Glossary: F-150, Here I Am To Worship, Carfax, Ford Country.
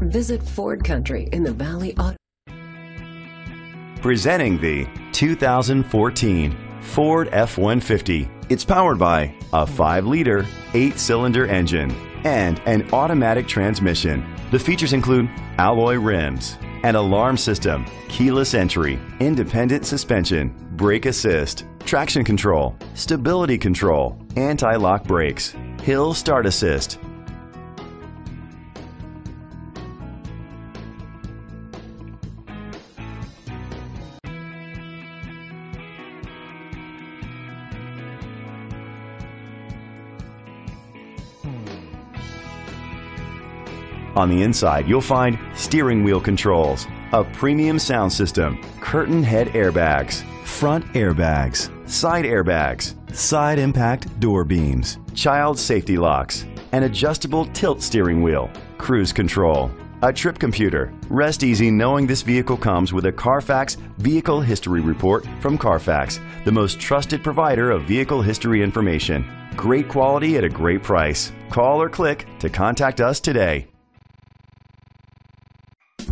Visit Ford Country in the Valley Auto. Presenting the 2014 Ford F-150. It's powered by a 5-liter, 8-cylinder engine and an automatic transmission. The features include alloy rims, an alarm system, keyless entry, independent suspension, brake assist, traction control, stability control, anti-lock brakes, hill start assist. On the inside, you'll find steering wheel controls, a premium sound system, curtain head airbags, front airbags, side airbags, side impact door beams, child safety locks, an adjustable tilt steering wheel, cruise control, a trip computer. Rest easy knowing this vehicle comes with a Carfax Vehicle History Report from Carfax, the most trusted provider of vehicle history information. Great quality at a great price. Call or click to contact us today.